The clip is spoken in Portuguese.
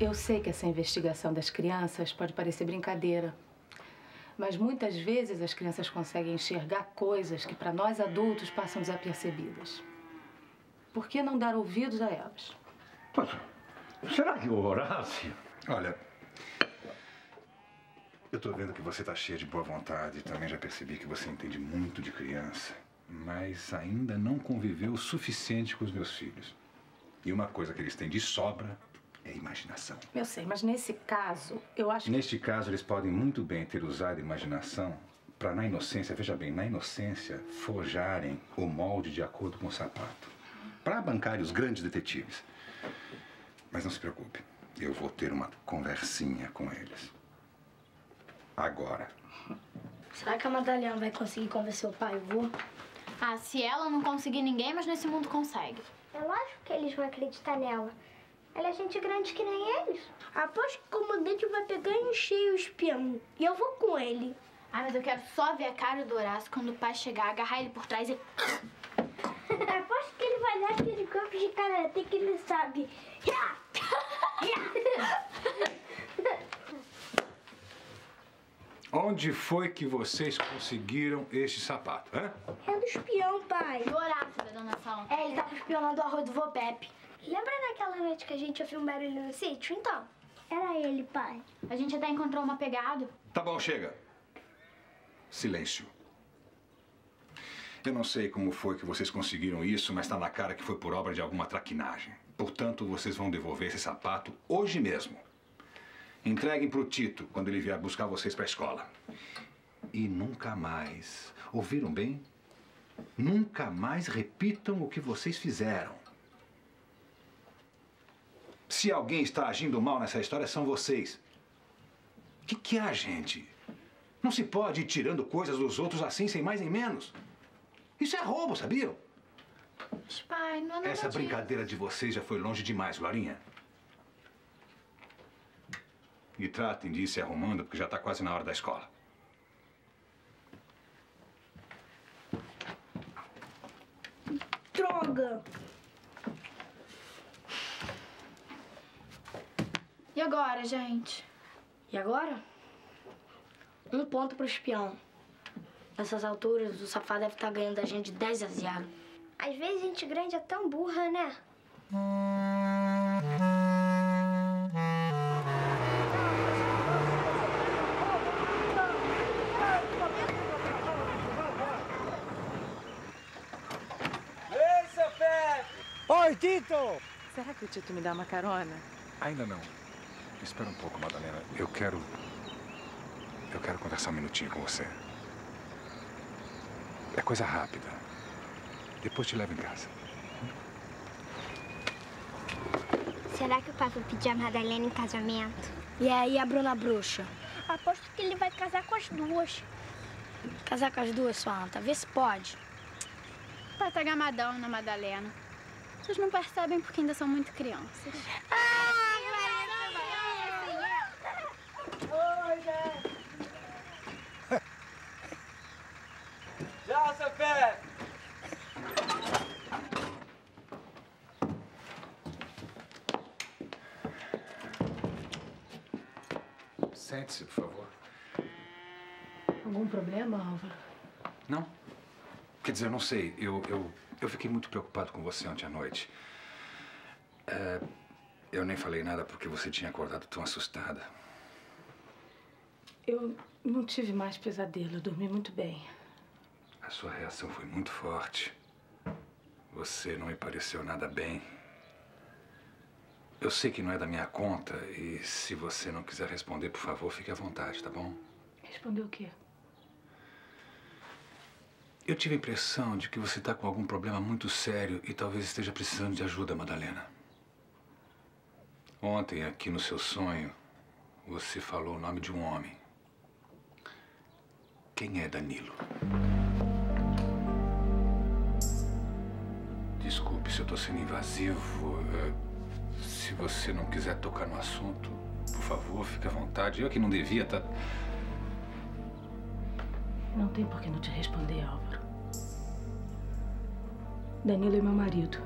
Eu sei que essa investigação das crianças pode parecer brincadeira, mas muitas vezes as crianças conseguem enxergar coisas que para nós adultos passam desapercebidas. Por que não dar ouvidos a elas? Mas, será que o Horácio... Olha, eu tô vendo que você tá cheia de boa vontade. Também já percebi que você entende muito de criança, mas ainda não conviveu o suficiente com os meus filhos. E uma coisa que eles têm de sobra é a imaginação. Eu sei, mas nesse caso, eu acho que... Neste caso, eles podem muito bem ter usado a imaginação para, na inocência, veja bem, na inocência, forjarem o molde de acordo com o sapato, para bancar os grandes detetives. Mas não se preocupe, eu vou ter uma conversinha com eles. Agora. Será que a Madalena vai conseguir convencer o pai e o avô? Ah, se ela não conseguir, ninguém mas nesse mundo consegue. É lógico que eles vão acreditar nela. Ela é gente grande que nem eles. Aposto que o comandante vai pegar e encher o espião. E eu vou com ele. Ah, mas eu quero só ver a cara do Horácio quando o pai chegar, agarrar ele por trás e... Aposto que ele vai dar aquele golpe de karatê que ele sabe. Onde foi que vocês conseguiram este sapato, hã? É do espião, pai. Do Horácio, da dona Salão. É, ele tava espionando o arroz do vô Pepe. Lembra daquela noite que a gente ouviu um barulho no sítio, então? Era ele, pai. A gente até encontrou uma pegada. Tá bom, chega. Silêncio. Eu não sei como foi que vocês conseguiram isso, mas tá na cara que foi por obra de alguma traquinagem. Portanto, vocês vão devolver esse sapato hoje mesmo. Entreguem pro Tito quando ele vier buscar vocês pra escola. E nunca mais, ouviram bem? Nunca mais repitam o que vocês fizeram. Se alguém está agindo mal nessa história, são vocês. O que há, gente? Não se pode ir tirando coisas dos outros assim, sem mais nem menos. Isso é roubo, sabiam? Pai, não é nada. Essa brincadeira de vocês já foi longe demais, Glorinha. E tratem de ir se arrumando, porque já está quase na hora da escola. Droga! E agora, gente? E agora? Um ponto pro espião. Nessas alturas, o safado deve estar ganhando da gente de 10-0. Às vezes, gente grande é tão burra, né? Oi, Tito! Será que o Tito me dá uma carona? Ainda não. Espera um pouco, Madalena. Eu quero conversar um minutinho com você. É coisa rápida. Depois te levo em casa. Será que o pai vai pedir a Madalena em casamento? E aí a Bruna Bruxa? Aposto que ele vai casar com as duas. Casar com as duas, sua anta? Vê se pode. Vai estar gamadão na Madalena. Vocês não percebem porque ainda são muito crianças. Oi, tchau, Saffer! Sente-se, por favor. Algum problema, Álvaro? Não. Quer dizer, eu não sei. Eu fiquei muito preocupado com você ontem à noite. Eu nem falei nada porque você tinha acordado tão assustada. Eu não tive mais pesadelo, eu dormi muito bem. A sua reação foi muito forte. Você não me pareceu nada bem. Eu sei que não é da minha conta e se você não quiser responder, por favor, fique à vontade, tá bom? Responder o quê? Eu tive a impressão de que você está com algum problema muito sério e talvez esteja precisando de ajuda, Madalena. Ontem, aqui no seu sonho, você falou o nome de um homem. Quem é Danilo? Desculpe se eu estou sendo invasivo. Se você não quiser tocar no assunto, por favor, fique à vontade. Eu que não devia estar... Não tem por que não te responder, Álvaro. Danilo é meu marido.